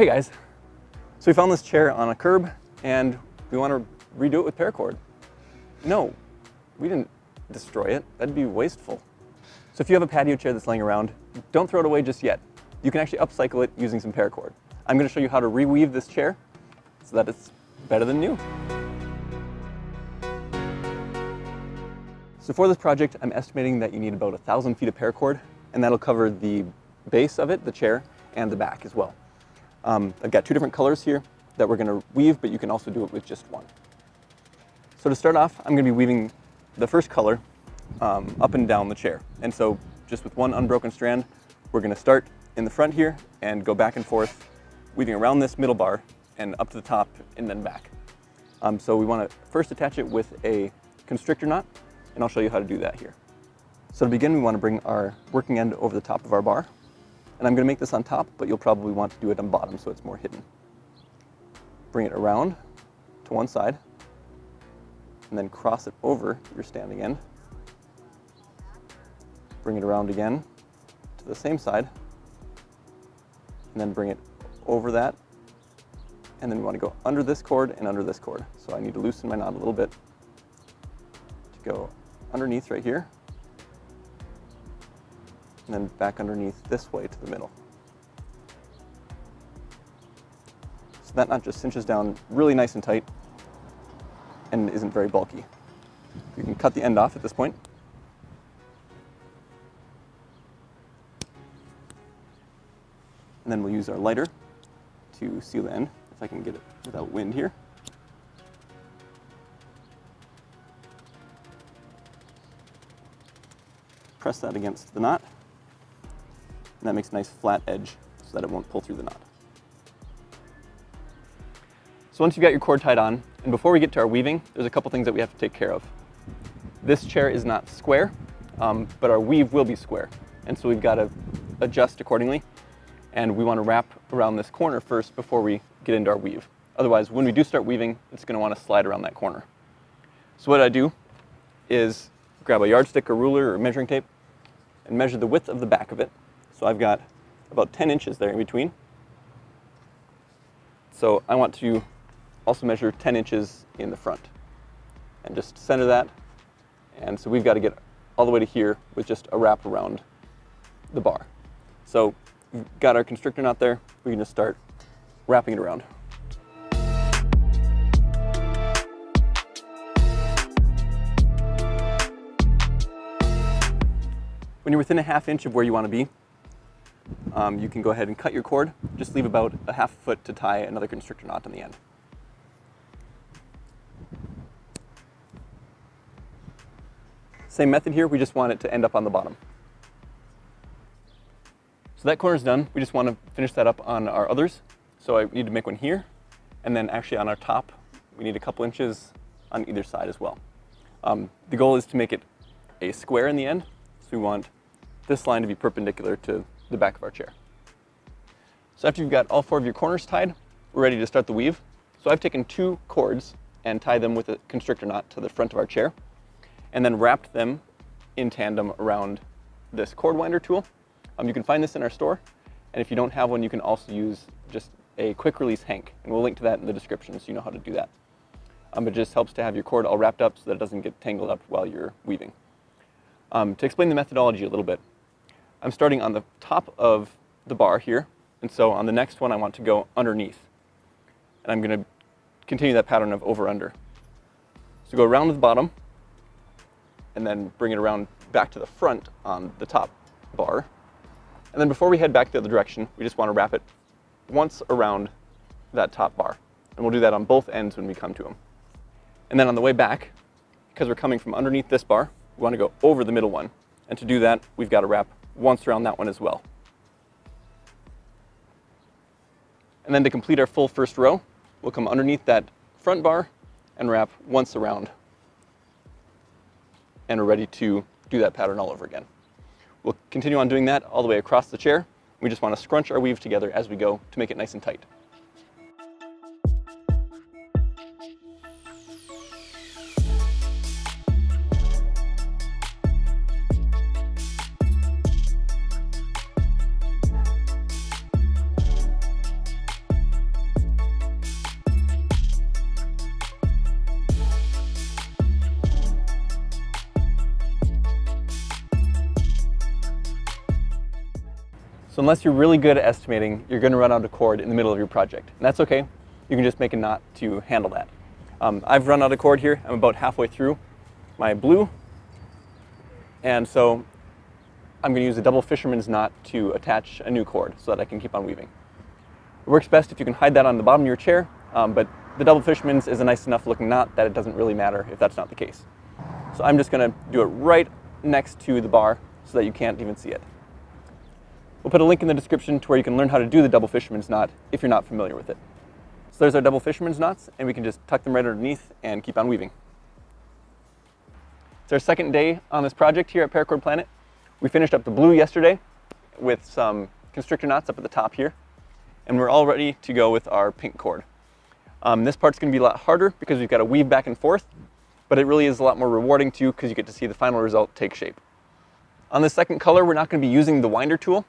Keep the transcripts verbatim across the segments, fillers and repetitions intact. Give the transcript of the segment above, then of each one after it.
hey guys, so we found this chair on a curb and we want to redo it with paracord. No, we didn't destroy it. That'd be wasteful. So if you have a patio chair that's laying around, don't throw it away just yet. You can actually upcycle it using some paracord. I'm going to show you how to reweave this chair so that it's better than new. So for this project, I'm estimating that you need about a thousand feet of paracord, and that'll cover the base of it, the chair, and the back as well. Um, I've got two different colors here that we're going to weave, but you can also do it with just one. So to start off, I'm going to be weaving the first color um, up and down the chair. And so just with one unbroken strand, we're going to start in the front here and go back and forth, weaving around this middle bar and up to the top and then back. Um, so we want to first attach it with a constrictor knot, and I'll show you how to do that here. So to begin, we want to bring our working end over the top of our bar. And I'm going to make this on top, but you'll probably want to do it on bottom so it's more hidden. Bring it around to one side, and then cross it over your standing end. Bring it around again to the same side, and then bring it over that. And then we want to go under this cord and under this cord. So I need to loosen my knot a little bit to go underneath right here, and then back underneath this way to the middle. So that knot just cinches down really nice and tight and isn't very bulky. You can cut the end off at this point. And then we'll use our lighter to seal the end, if I can get it without wind here. Press that against the knot. And that makes a nice flat edge so that it won't pull through the knot. So once you've got your cord tied on, and before we get to our weaving, there's a couple things that we have to take care of. This chair is not square, um, but our weave will be square. And so we've got to adjust accordingly. And we want to wrap around this corner first before we get into our weave. Otherwise, when we do start weaving, it's going to want to slide around that corner. So what I do is grab a yardstick or ruler or measuring tape and measure the width of the back of it. So I've got about ten inches there in between. So I want to also measure ten inches in the front. And just center that. And so we've got to get all the way to here with just a wrap around the bar. So we've got our constrictor knot there. We can just start wrapping it around. When you're within a half inch of where you want to be, Um, you can go ahead and cut your cord. Just leave about a half foot to tie another constrictor knot on the end. Same method here, we just want it to end up on the bottom. So that corner's done. We just want to finish that up on our others. So I need to make one here, and then actually on our top, we need a couple inches on either side as well. Um, the goal is to make it a square in the end. So we want this line to be perpendicular to the back of our chair. So after you've got all four of your corners tied, we're ready to start the weave. So I've taken two cords and tied them with a constrictor knot to the front of our chair, and then wrapped them in tandem around this cord winder tool. Um, you can find this in our store, and if you don't have one, you can also use just a quick release hank, and we'll link to that in the description so you know how to do that. Um, it just helps to have your cord all wrapped up so that it doesn't get tangled up while you're weaving. Um, to explain the methodology a little bit, I'm starting on the top of the bar here, and so on the next one I want to go underneath. And I'm going to continue that pattern of over-under. So go around to the bottom, and then bring it around back to the front on the top bar. And then before we head back the other direction, we just want to wrap it once around that top bar. And we'll do that on both ends when we come to them. And then on the way back, because we're coming from underneath this bar, we want to go over the middle one. And to do that, we've got to wrap once around that one as well. And then to complete our full first row, we'll come underneath that front bar and wrap once around. And we're ready to do that pattern all over again. We'll continue on doing that all the way across the chair. We just want to scrunch our weave together as we go to make it nice and tight. So unless you're really good at estimating, you're going to run out of cord in the middle of your project. And that's okay. You can just make a knot to handle that. Um, I've run out of cord here. I'm about halfway through my blue. And so I'm going to use a double fisherman's knot to attach a new cord so that I can keep on weaving. It works best if you can hide that on the bottom of your chair, um, but the double fisherman's is a nice enough looking knot that it doesn't really matter if that's not the case. So I'm just going to do it right next to the bar so that you can't even see it. We'll put a link in the description to where you can learn how to do the double fisherman's knot if you're not familiar with it. So there's our double fisherman's knots, and we can just tuck them right underneath and keep on weaving. It's our second day on this project here at Paracord Planet. We finished up the blue yesterday with some constrictor knots up at the top here, and we're all ready to go with our pink cord. Um, this part's going to be a lot harder because we've got to weave back and forth, but it really is a lot more rewarding too because you get to see the final result take shape. On this second color, we're not going to be using the winder tool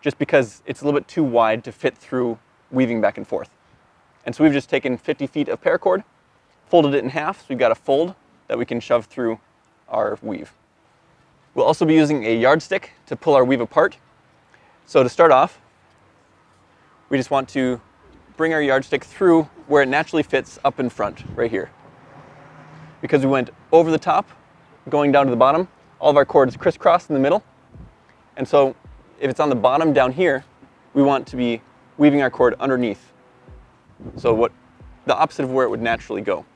just because it's a little bit too wide to fit through weaving back and forth. And so we've just taken fifty feet of paracord, folded it in half, so we've got a fold that we can shove through our weave. We'll also be using a yardstick to pull our weave apart. So to start off, we just want to bring our yardstick through where it naturally fits up in front, right here. Because we went over the top, going down to the bottom, all of our cords crisscrossed in the middle. And so if it's on the bottom down here, we want to be weaving our cord underneath. So what the opposite of where it would naturally go.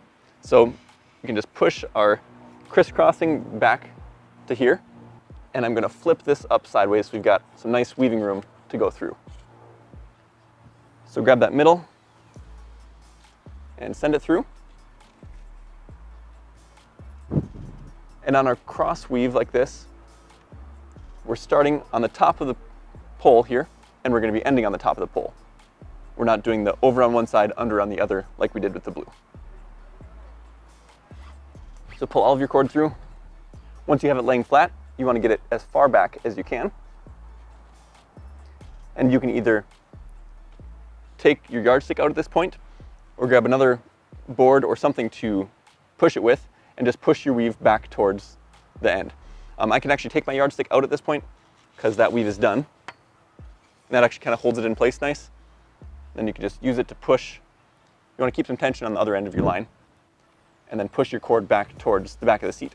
So we can just push our crisscrossing back to here. And I'm going to flip this up sideways so we've got some nice weaving room to go through. So grab that middle and send it through. And on our cross weave like this, we're starting on the top of the pole here, and we're going to be ending on the top of the pole. We're not doing the over on one side, under on the other like we did with the blue. So pull all of your cord through. Once you have it laying flat, you want to get it as far back as you can. And you can either take your yardstick out at this point or grab another board or something to push it with and just push your weave back towards the end. Um, I can actually take my yardstick out at this point because that weave is done. And that actually kind of holds it in place nice. Then you can just use it to push. You want to keep some tension on the other end of your line and then push your cord back towards the back of the seat.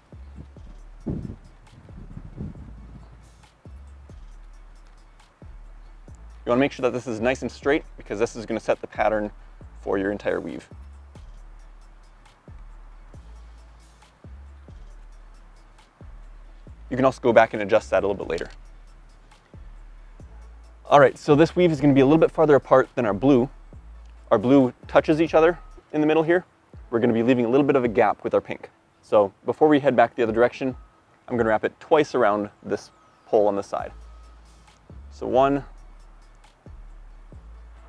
You want to make sure that this is nice and straight because this is going to set the pattern for your entire weave. You can also go back and adjust that a little bit later. All right, so this weave is going to be a little bit farther apart than our blue. Our blue touches each other in the middle here. We're going to be leaving a little bit of a gap with our pink. So before we head back the other direction, I'm going to wrap it twice around this pole on the side. So one,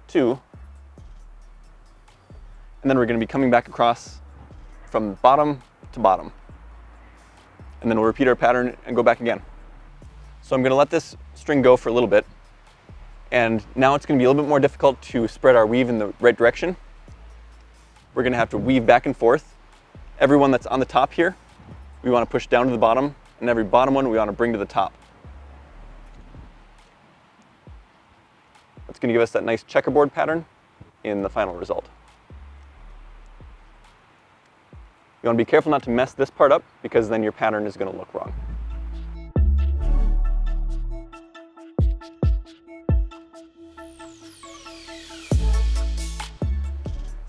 two, and then we're going to be coming back across from bottom to bottom. And then we'll repeat our pattern and go back again. So I'm going to let this string go for a little bit. And now it's going to be a little bit more difficult to spread our weave in the right direction. We're going to have to weave back and forth. Every one that's on the top here, we want to push down to the bottom, and every bottom one we want to bring to the top. That's going to give us that nice checkerboard pattern in the final result. You want to be careful not to mess this part up because then your pattern is going to look wrong.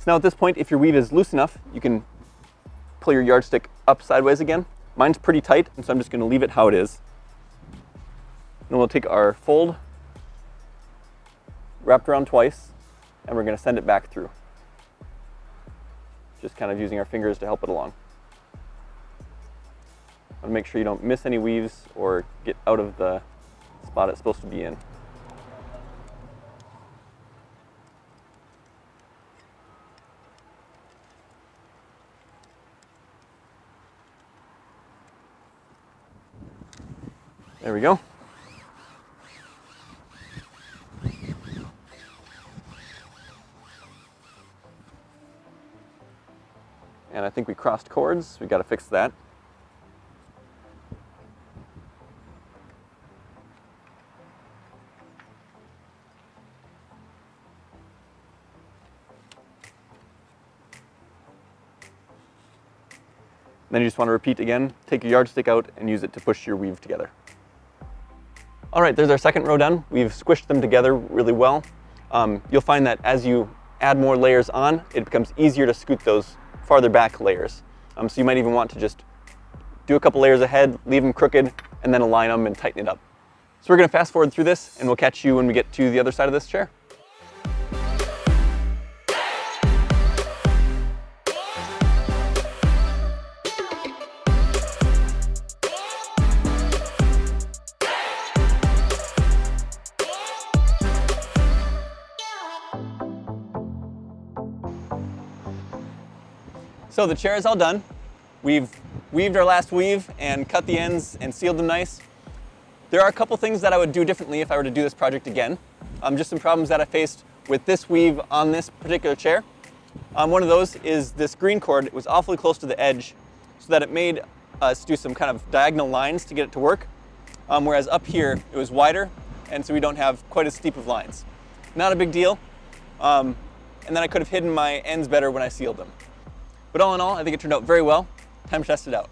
Now at this point, if your weave is loose enough, you can pull your yardstick up sideways again. Mine's pretty tight, and so I'm just going to leave it how it is. Then we'll take our fold, wrapped around twice, and we're going to send it back through. Just kind of using our fingers to help it along. I want to make sure you don't miss any weaves or get out of the spot it's supposed to be in. There we go. And I think we crossed cords. We got to fix that. Then you just want to repeat again, take your yardstick out and use it to push your weave together. All right, there's our second row done. We've squished them together really well. Um, you'll find that as you add more layers on, it becomes easier to scoot those farther back layers. Um, so you might even want to just do a couple layers ahead, leave them crooked, and then align them and tighten it up. So we're going to fast forward through this, and we'll catch you when we get to the other side of this chair. So the chair is all done. We've weaved our last weave and cut the ends and sealed them nice. There are a couple things that I would do differently if I were to do this project again. Um, just some problems that I faced with this weave on this particular chair. Um, one of those is this green cord. It was awfully close to the edge so that it made us do some kind of diagonal lines to get it to work. Um, whereas up here, it was wider, and so we don't have quite as steep of lines. Not a big deal. Um, and then I could have hidden my ends better when I sealed them. But all in all, I think it turned out very well. Time to test it out.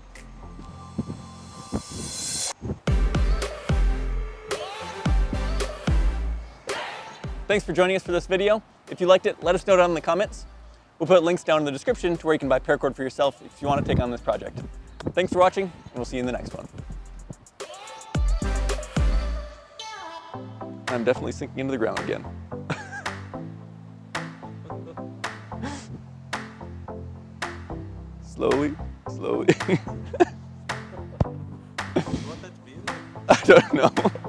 Thanks for joining us for this video. If you liked it, let us know down in the comments. We'll put links down in the description to where you can buy Paracord for yourself if you want to take on this project. Thanks for watching, and we'll see you in the next one. I'm definitely sinking into the ground again. Slowly, slowly. What that feeling? I don't know.